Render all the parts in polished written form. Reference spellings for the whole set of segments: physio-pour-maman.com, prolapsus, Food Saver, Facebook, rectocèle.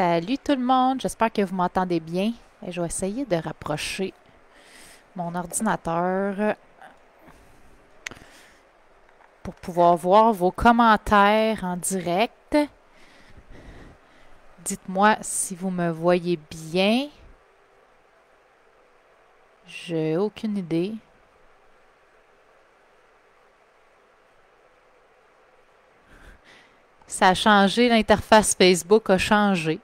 Salut tout le monde, j'espère que vous m'entendez bien. Et je vais essayer de rapprocher mon ordinateur pour pouvoir voir vos commentaires en direct. Dites-moi si vous me voyez bien. J'ai aucune idée. Ça a changé, l'interface Facebook a changé.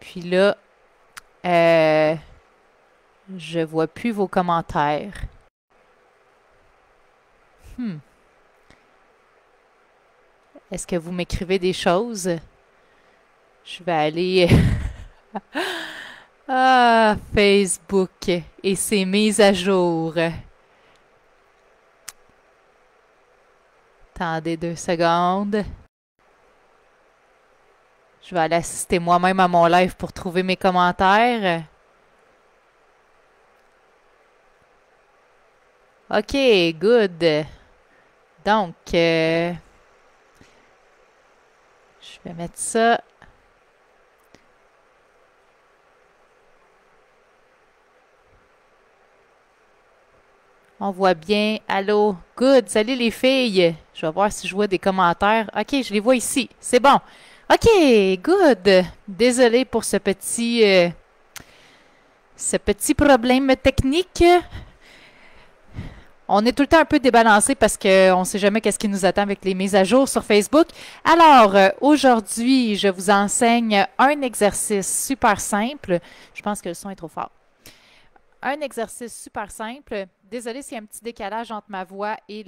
Puis là, je vois plus vos commentaires. Est-ce que vous m'écrivez des choses? Je vais aller... Ah, Facebook et ses mises à jour. Attendez 2 secondes. Je vais aller assister moi-même à mon live pour trouver mes commentaires. OK, good. Donc, je vais mettre ça. On voit bien. Allô? Good. Salut les filles. Je vais voir si je vois des commentaires. OK, je les vois ici. C'est bon. OK, good. Désolée pour ce petit problème technique. On est tout le temps un peu débalancé parce qu'on ne sait jamais qu'est-ce qui nous attend avec les mises à jour sur Facebook. Alors, aujourd'hui, je vous enseigne un exercice super simple. Je pense que le son est trop fort. Un exercice super simple. Désolée s'il y a un petit décalage entre ma voix et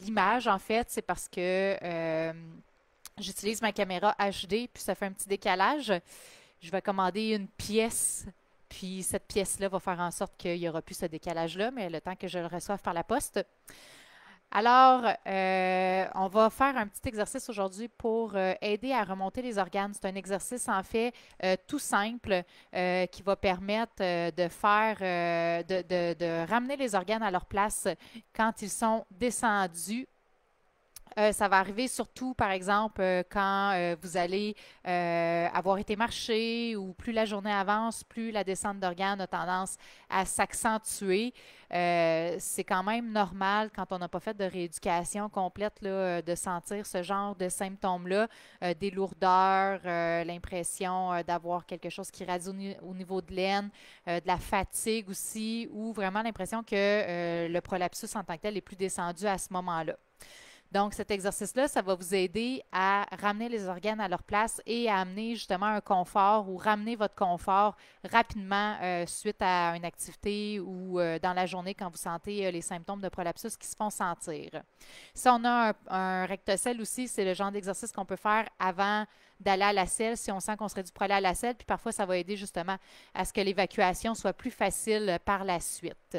l'image, en fait. C'est parce que j'utilise ma caméra HD, puis ça fait un petit décalage. Je vais commander une pièce, puis cette pièce-là va faire en sorte qu'il n'y aura plus ce décalage-là, mais le temps que je le reçoive par la poste. Alors, on va faire un petit exercice aujourd'hui pour aider à remonter les organes. C'est un exercice, en fait, tout simple qui va permettre de ramener les organes à leur place quand ils sont descendus. Ça va arriver surtout, par exemple, quand vous allez avoir été marcher ou plus la journée avance, plus la descente d'organes a tendance à s'accentuer. C'est quand même normal, quand on n'a pas fait de rééducation complète, là, de sentir ce genre de symptômes-là, des lourdeurs, l'impression d'avoir quelque chose qui radine au niveau de l'aine, de la fatigue aussi, ou vraiment l'impression que le prolapsus en tant que tel est plus descendu à ce moment-là. Donc, cet exercice-là, ça va vous aider à ramener les organes à leur place et à amener justement un confort ou ramener votre confort rapidement suite à une activité ou dans la journée quand vous sentez les symptômes de prolapsus qui se font sentir. Si on a un rectocèle aussi, c'est le genre d'exercice qu'on peut faire avant d'aller à la selle si on sent qu'on serait dû pour aller à la selle, puis parfois ça va aider justement à ce que l'évacuation soit plus facile par la suite.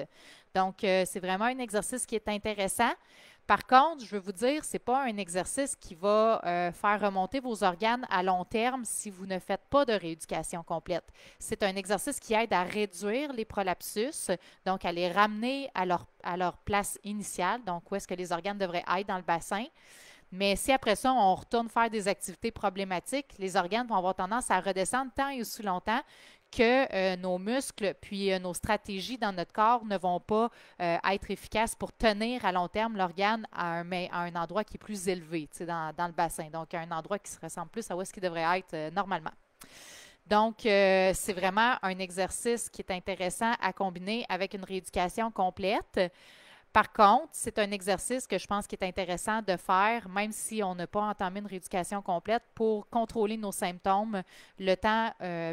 Donc, c'est vraiment un exercice qui est intéressant. Par contre, je veux vous dire, ce n'est pas un exercice qui va faire remonter vos organes à long terme si vous ne faites pas de rééducation complète. C'est un exercice qui aide à réduire les prolapsus, donc à les ramener à leur place initiale, donc où est-ce que les organes devraient être dans le bassin. Mais si après ça, on retourne faire des activités problématiques, les organes vont avoir tendance à redescendre tant et aussi longtemps que nos muscles puis nos stratégies dans notre corps ne vont pas être efficaces pour tenir à long terme l'organe à un endroit qui est plus élevé, tu sais, dans le bassin. Donc, à un endroit qui se ressemble plus à où est-ce qu'il devrait être normalement. Donc, c'est vraiment un exercice qui est intéressant à combiner avec une rééducation complète. Par contre, c'est un exercice que je pense qu'il est intéressant de faire, même si on n'a pas entamé une rééducation complète, pour contrôler nos symptômes, le temps,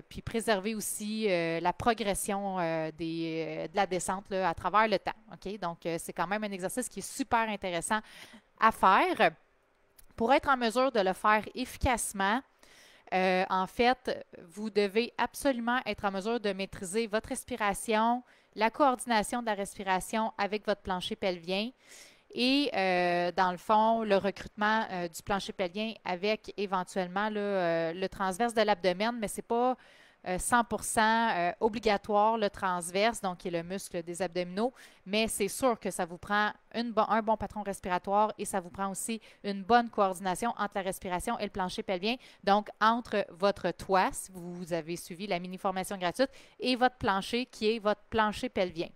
puis préserver aussi la progression de la descente là, à travers le temps. Okay? Donc, c'est quand même un exercice qui est super intéressant à faire. Pour être en mesure de le faire efficacement, en fait, vous devez absolument être en mesure de maîtriser votre respiration, la coordination de la respiration avec votre plancher pelvien et, dans le fond, le recrutement du plancher pelvien avec éventuellement le transverse de l'abdomen, mais ce n'est pas 100% obligatoire, le transverse, donc qui est le muscle des abdominaux, mais c'est sûr que ça vous prend un bon patron respiratoire et ça vous prend aussi une bonne coordination entre la respiration et le plancher pelvien, donc entre votre toit, si vous avez suivi la mini-formation gratuite, et votre plancher qui est votre plancher pelvien.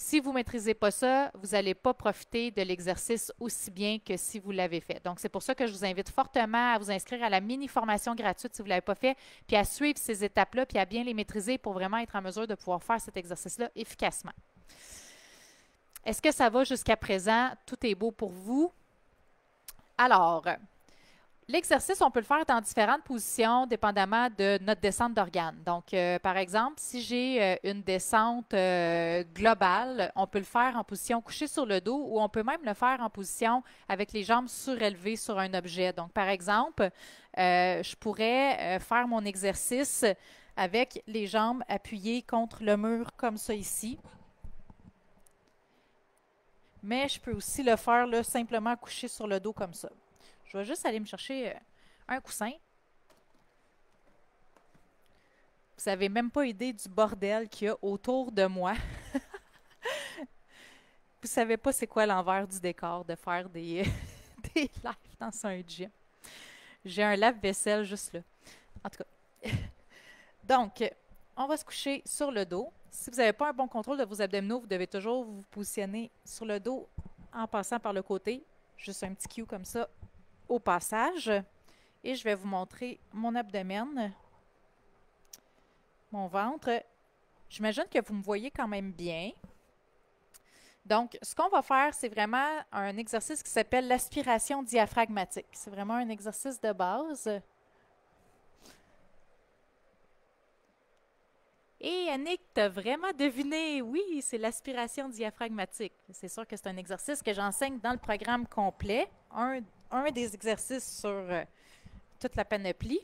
Si vous ne maîtrisez pas ça, vous n'allez pas profiter de l'exercice aussi bien que si vous l'avez fait. Donc, c'est pour ça que je vous invite fortement à vous inscrire à la mini-formation gratuite si vous ne l'avez pas fait, puis à suivre ces étapes-là, puis à bien les maîtriser pour vraiment être en mesure de pouvoir faire cet exercice-là efficacement. Est-ce que ça va jusqu'à présent? Tout est beau pour vous? Alors, l'exercice, on peut le faire dans différentes positions, dépendamment de notre descente d'organes. Donc, par exemple, si j'ai une descente globale, on peut le faire en position couchée sur le dos ou on peut même le faire en position avec les jambes surélevées sur un objet. Donc, par exemple, je pourrais faire mon exercice avec les jambes appuyées contre le mur comme ça ici. Mais je peux aussi le faire là, simplement couché sur le dos comme ça. Je vais juste aller me chercher un coussin. Vous n'avez même pas idée du bordel qu'il y a autour de moi. Vous ne savez pas c'est quoi l'envers du décor de faire des lives dans un gym. J'ai un lave-vaisselle juste là. En tout cas. Donc, on va se coucher sur le dos. Si vous n'avez pas un bon contrôle de vos abdominaux, vous devez toujours vous positionner sur le dos en passant par le côté. Juste un petit cue comme ça. Au passage, et je vais vous montrer mon abdomen, mon ventre. J'imagine que vous me voyez quand même bien. Donc, ce qu'on va faire, c'est vraiment un exercice qui s'appelle l'aspiration diaphragmatique. C'est vraiment un exercice de base. Et Annick, t'as vraiment deviné, oui, c'est l'aspiration diaphragmatique. C'est sûr que c'est un exercice que j'enseigne dans le programme complet, un des exercices sur toute la panoplie.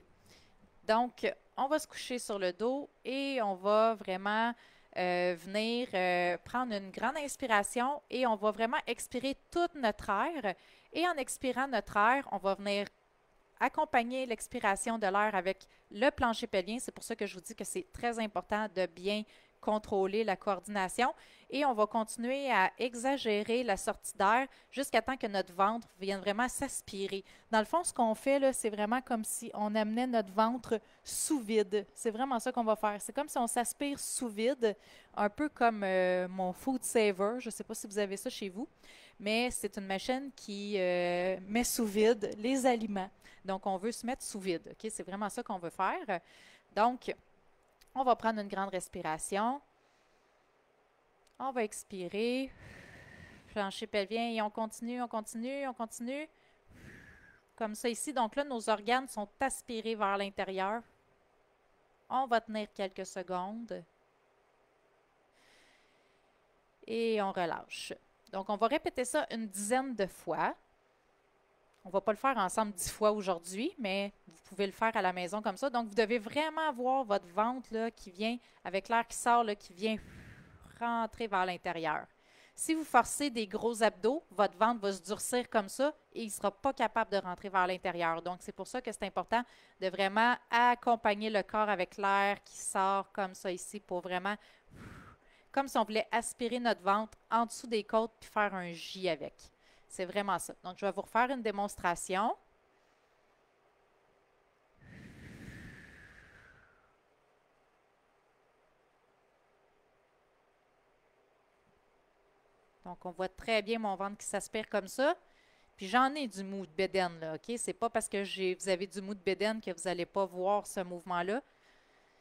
Donc, on va se coucher sur le dos et on va vraiment venir prendre une grande inspiration et on va vraiment expirer tout notre air. Et en expirant notre air, on va venir accompagner l'expiration de l'air avec le plancher pelvien. C'est pour ça que je vous dis que c'est très important de bien contrôler la coordination. Et on va continuer à exagérer la sortie d'air jusqu'à temps que notre ventre vienne vraiment s'aspirer. Dans le fond, ce qu'on fait, là, c'est vraiment comme si on amenait notre ventre sous vide. C'est vraiment ça qu'on va faire. C'est comme si on s'aspire sous vide, un peu comme mon Food Saver. Je ne sais pas si vous avez ça chez vous, mais c'est une machine qui met sous vide les aliments. Donc, on veut se mettre sous vide. Okay? C'est vraiment ça qu'on veut faire. Donc, on va prendre une grande respiration. On va expirer. Plancher pelvien et on continue, on continue, on continue. Comme ça ici. Donc là, nos organes sont aspirés vers l'intérieur. On va tenir quelques secondes. Et on relâche. Donc, on va répéter ça une dizaine de fois. On ne va pas le faire ensemble 10 fois aujourd'hui, mais vous pouvez le faire à la maison comme ça. Donc, vous devez vraiment avoir votre ventre là, qui vient, avec l'air qui sort, là, qui vient rentrer vers l'intérieur. Si vous forcez des gros abdos, votre ventre va se durcir comme ça et il ne sera pas capable de rentrer vers l'intérieur. Donc, c'est pour ça que c'est important de vraiment accompagner le corps avec l'air qui sort comme ça ici pour vraiment, comme si on voulait aspirer notre ventre en dessous des côtes puis faire un J avec. C'est vraiment ça. Donc, je vais vous refaire une démonstration. Donc, on voit très bien mon ventre qui s'aspire comme ça. Puis, j'en ai du mou de bédaine, là, OK? C'est pas parce que vous avez du mou de bédaine que vous n'allez pas voir ce mouvement-là.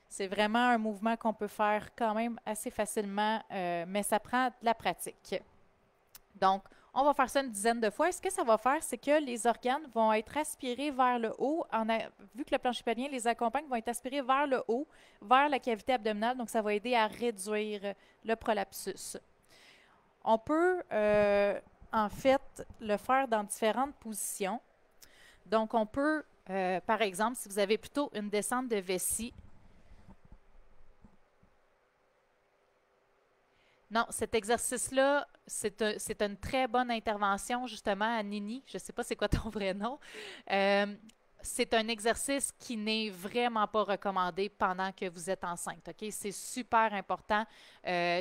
C'est vraiment un mouvement qu'on peut faire quand même assez facilement, mais ça prend de la pratique. Donc, on va faire ça une dizaine de fois. Et ce que ça va faire, c'est que les organes vont être aspirés vers le haut. Vu que le plancher pelvien les accompagne, vont être aspirés vers le haut, vers la cavité abdominale. Donc, ça va aider à réduire le prolapsus. On peut, en fait, le faire dans différentes positions. Donc, on peut, par exemple, si vous avez plutôt une descente de vessie, non, cet exercice-là, c'est une très bonne intervention, justement, à Nini. Je ne sais pas c'est quoi ton vrai nom. c'est un exercice qui n'est vraiment pas recommandé pendant que vous êtes enceinte. Okay? C'est super important.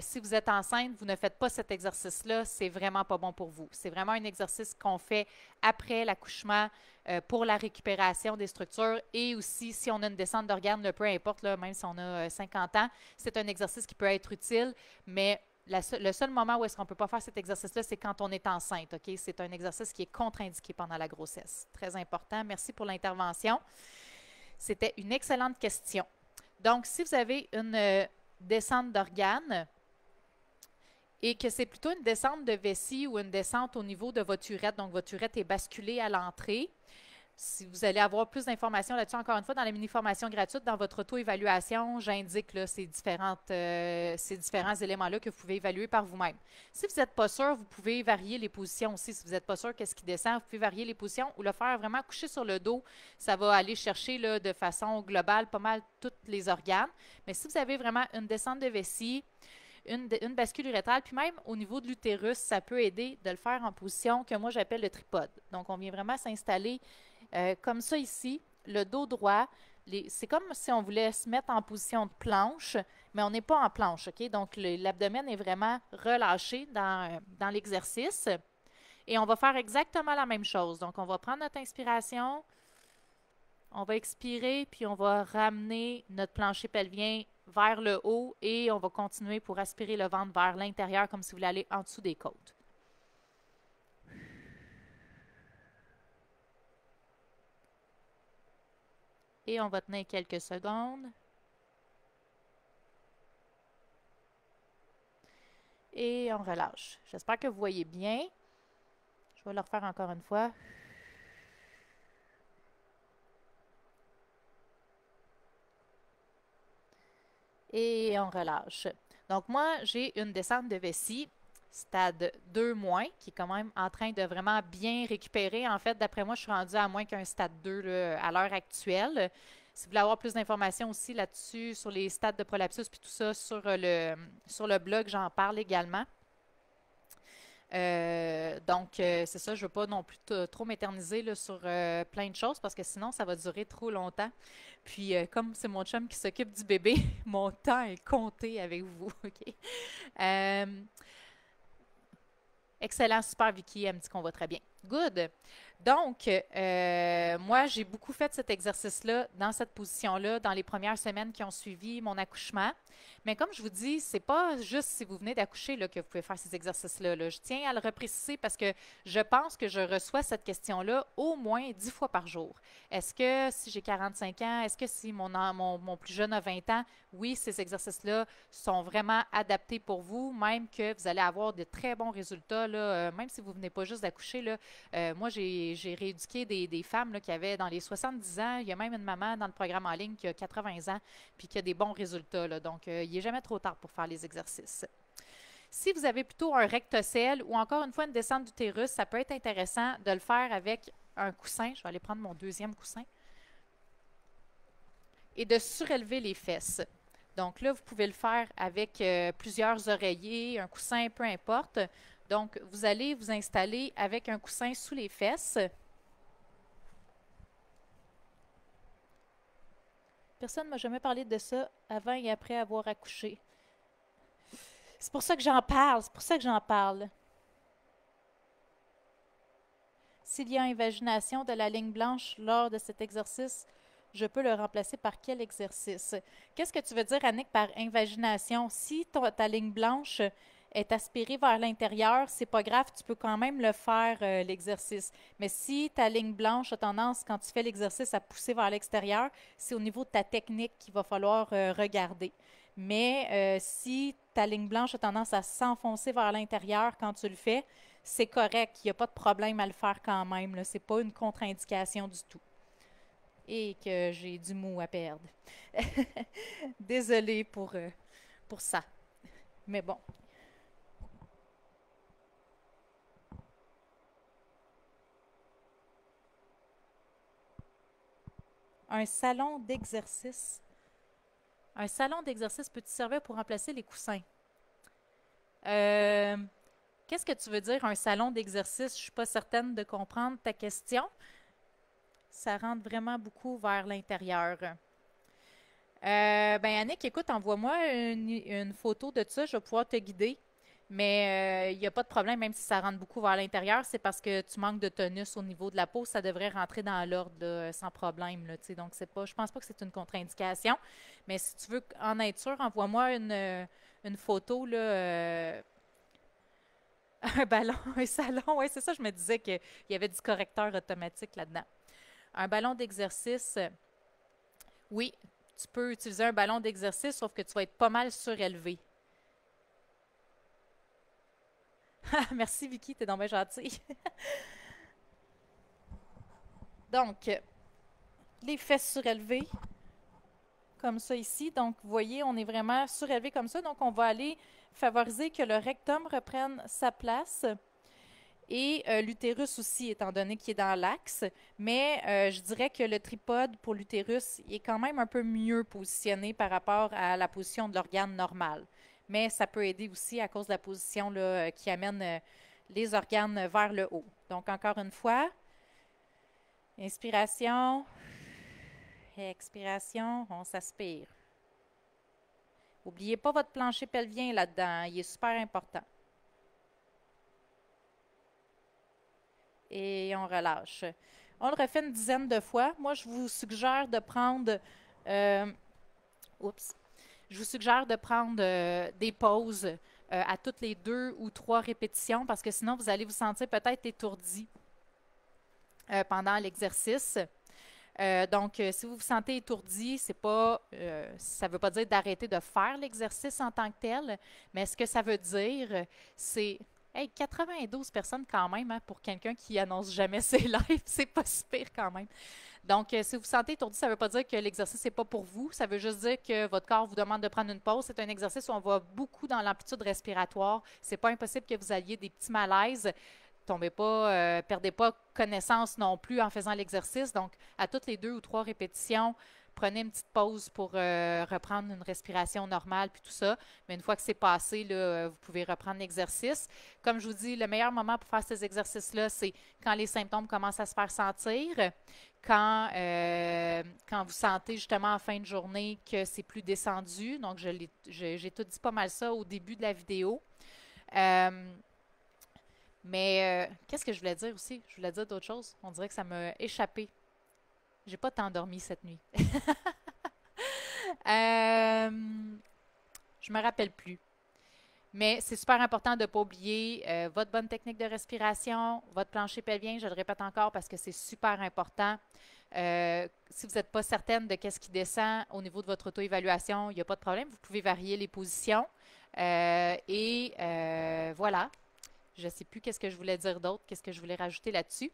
Si vous êtes enceinte, vous ne faites pas cet exercice-là, c'est vraiment pas bon pour vous. C'est vraiment un exercice qu'on fait après l'accouchement pour la récupération des structures et aussi si on a une descente d'organes, peu importe, là, même si on a 50 ans, c'est un exercice qui peut être utile, mais le seul moment où est-ce qu'on ne peut pas faire cet exercice-là, c'est quand on est enceinte. Okay? C'est un exercice qui est contre-indiqué pendant la grossesse. Très important. Merci pour l'intervention. C'était une excellente question. Donc, si vous avez une descente d'organes et que c'est plutôt une descente de vessie ou une descente au niveau de votre urètre, donc votre urètre est basculée à l'entrée, si vous allez avoir plus d'informations là-dessus, encore une fois, dans la mini-formation gratuite, dans votre auto-évaluation, j'indique ces différents éléments-là que vous pouvez évaluer par vous-même. Si vous n'êtes pas sûr, vous pouvez varier les positions aussi. Si vous n'êtes pas sûr qu'est-ce qui descend, vous pouvez varier les positions ou le faire vraiment coucher sur le dos. Ça va aller chercher là, de façon globale pas mal tous les organes. Mais si vous avez vraiment une descente de vessie, une bascule urétrale, puis même au niveau de l'utérus, ça peut aider de le faire en position que moi j'appelle le tripode. Donc, on vient vraiment s'installer comme ça ici, le dos droit. C'est comme si on voulait se mettre en position de planche, mais on n'est pas en planche, OK? Donc, l'abdomen est vraiment relâché dans l'exercice. Et on va faire exactement la même chose. Donc, on va prendre notre inspiration, on va expirer, puis on va ramener notre plancher pelvien vers le haut et on va continuer pour aspirer le ventre vers l'intérieur comme si vous voulez aller en dessous des côtes. Et on va tenir quelques secondes. Et on relâche. J'espère que vous voyez bien. Je vais le refaire encore une fois. Et on relâche. Donc moi, j'ai une descente de vessie, stade 2 moins, qui est quand même en train de vraiment bien récupérer. En fait, d'après moi, je suis rendue à moins qu'un stade 2 là, à l'heure actuelle. Si vous voulez avoir plus d'informations aussi là-dessus, sur les stades de prolapsus, puis tout ça, sur le blog, j'en parle également. Donc, c'est ça, je ne veux pas non plus trop m'éterniser sur plein de choses parce que sinon, ça va durer trop longtemps. Puis, comme c'est mon chum qui s'occupe du bébé, mon temps est compté avec vous. Okay? Excellent, super Vicky, elle me dit qu'on va très bien. Good. Donc, moi, j'ai beaucoup fait cet exercice-là, dans cette position-là, dans les premières semaines qui ont suivi mon accouchement. Mais comme je vous dis, c'est pas juste si vous venez d'accoucher que vous pouvez faire ces exercices-là. Je tiens à le repréciser parce que je pense que je reçois cette question-là au moins 10 fois par jour. Est-ce que si j'ai 45 ans, est-ce que si mon plus jeune a 20 ans, oui, ces exercices-là sont vraiment adaptés pour vous, même que vous allez avoir de très bons résultats, là, même si vous venez pas juste d'accoucher, là. Moi, j'ai rééduqué des femmes là, qui avaient dans les 70 ans. Il y a même une maman dans le programme en ligne qui a 80 ans puis qui a des bons résultats. Là, donc, il n'est jamais trop tard pour faire les exercices. Si vous avez plutôt un rectocèle ou encore une fois une descente d'utérus, ça peut être intéressant de le faire avec un coussin. Je vais aller prendre mon deuxième coussin. Et de surélever les fesses. Donc là, vous pouvez le faire avec plusieurs oreillers, un coussin, peu importe. Donc, vous allez vous installer avec un coussin sous les fesses. Personne ne m'a jamais parlé de ça avant et après avoir accouché. C'est pour ça que j'en parle, c'est pour ça que j'en parle. S'il y a une vagination de la ligne blanche lors de cet exercice, je peux le remplacer par quel exercice? Qu'est-ce que tu veux dire, Annick, par invagination? Si ta ligne blanche est aspirée vers l'intérieur, c'est pas grave, tu peux quand même le faire, l'exercice. Mais si ta ligne blanche a tendance, quand tu fais l'exercice, à pousser vers l'extérieur, c'est au niveau de ta technique qu'il va falloir regarder. Mais si ta ligne blanche a tendance à s'enfoncer vers l'intérieur quand tu le fais, c'est correct, il n'y a pas de problème à le faire quand même. Ce n'est pas une contre-indication du tout. Et que j'ai du mou à perdre. Désolée pour ça. Mais bon. Un salon d'exercice. Un salon d'exercice peut-il servir pour remplacer les coussins? Qu'est-ce que tu veux dire, un salon d'exercice? Je ne suis pas certaine de comprendre ta question. Ça rentre vraiment beaucoup vers l'intérieur. Ben Annick, écoute, envoie-moi une photo de ça, je vais pouvoir te guider. Mais il n'y a pas de problème, même si ça rentre beaucoup vers l'intérieur, c'est parce que tu manques de tonus au niveau de la peau, ça devrait rentrer dans l'ordre sans problème. Là, donc, c'est pas, je ne pense pas que c'est une contre-indication. Mais si tu veux en être sûr, envoie-moi une photo, là, un ballon, un salon. Oui, c'est ça, je me disais qu'il y avait du correcteur automatique là-dedans. Un ballon d'exercice, oui, tu peux utiliser un ballon d'exercice, sauf que tu vas être pas mal surélevé. Merci Vicky, t'es donc bien gentille. Donc, les fesses surélevées, comme ça ici. Donc, vous voyez, on est vraiment surélevé comme ça. Donc, on va aller favoriser que le rectum reprenne sa place. Et l'utérus aussi, étant donné qu'il est dans l'axe. Mais je dirais que le tripode pour l'utérus est quand même un peu mieux positionné par rapport à la position de l'organe normal. Mais ça peut aider aussi à cause de la position là, qui amène les organes vers le haut. Donc, encore une fois, inspiration, expiration, on s'aspire. N'oubliez pas votre plancher pelvien là-dedans, hein, il est super important. Et on relâche. On le refait une dizaine de fois. Moi, je vous suggère de prendre... Je vous suggère de prendre des pauses à toutes les 2 ou 3 répétitions parce que sinon, vous allez vous sentir peut-être étourdi pendant l'exercice. Donc, si vous vous sentez étourdi, c'est pas, ça ne veut pas dire d'arrêter de faire l'exercice en tant que tel, mais ce que ça veut dire, c'est... Hey, 92 personnes quand même, hein, pour quelqu'un qui annonce jamais ses lives, c'est pas si pire quand même. Donc, si vous vous sentez étourdi, ça ne veut pas dire que l'exercice n'est pas pour vous, ça veut juste dire que votre corps vous demande de prendre une pause. C'est un exercice où on va beaucoup dans l'amplitude respiratoire. C'est pas impossible que vous ayez des petits malaises. Tombez pas, perdez pas connaissance non plus en faisant l'exercice. Donc, à toutes les 2 ou 3 répétitions, prenez une petite pause pour reprendre une respiration normale, puis tout ça. Mais une fois que c'est passé, là, vous pouvez reprendre l'exercice. Comme je vous dis, le meilleur moment pour faire ces exercices-là, c'est quand les symptômes commencent à se faire sentir, quand vous sentez justement en fin de journée que c'est plus descendu. Donc, j'ai tout dit pas mal ça au début de la vidéo. Qu'est-ce que je voulais dire aussi? Je voulais dire d'autres choses. On dirait que ça m'a échappé. J'ai pas tant dormi cette nuit. Je me rappelle plus. Mais c'est super important de ne pas oublier votre bonne technique de respiration, votre plancher pelvien, je le répète encore parce que c'est super important. Si vous n'êtes pas certaine de qu'est-ce qui descend au niveau de votre auto-évaluation, il n'y a pas de problème. Vous pouvez varier les positions. Voilà. Je ne sais plus qu'est-ce que je voulais dire d'autre, qu'est-ce que je voulais rajouter là-dessus.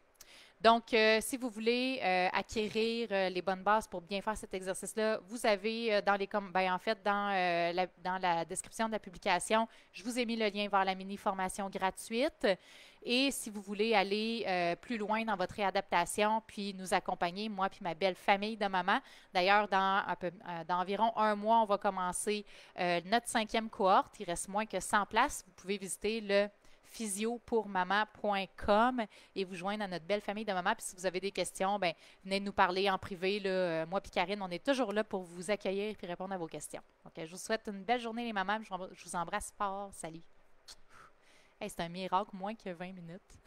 Donc, si vous voulez acquérir les bonnes bases pour bien faire cet exercice-là, vous avez dans la description de la publication, je vous ai mis le lien vers la mini-formation gratuite. Et si vous voulez aller plus loin dans votre réadaptation, puis nous accompagner, moi puis ma belle famille de maman. D'ailleurs, dans environ 1 mois, on va commencer notre 5e cohorte. Il reste moins que 100 places. Vous pouvez visiter le physio-pour-maman.com et vous joindre à notre belle famille de maman. Puis si vous avez des questions, bien, venez nous parler en privé. Là. Moi et Karine, on est toujours là pour vous accueillir et répondre à vos questions. Okay, je vous souhaite une belle journée, les mamans. Je vous embrasse fort. Salut. Hey, c'est un miracle, moins que 20 minutes.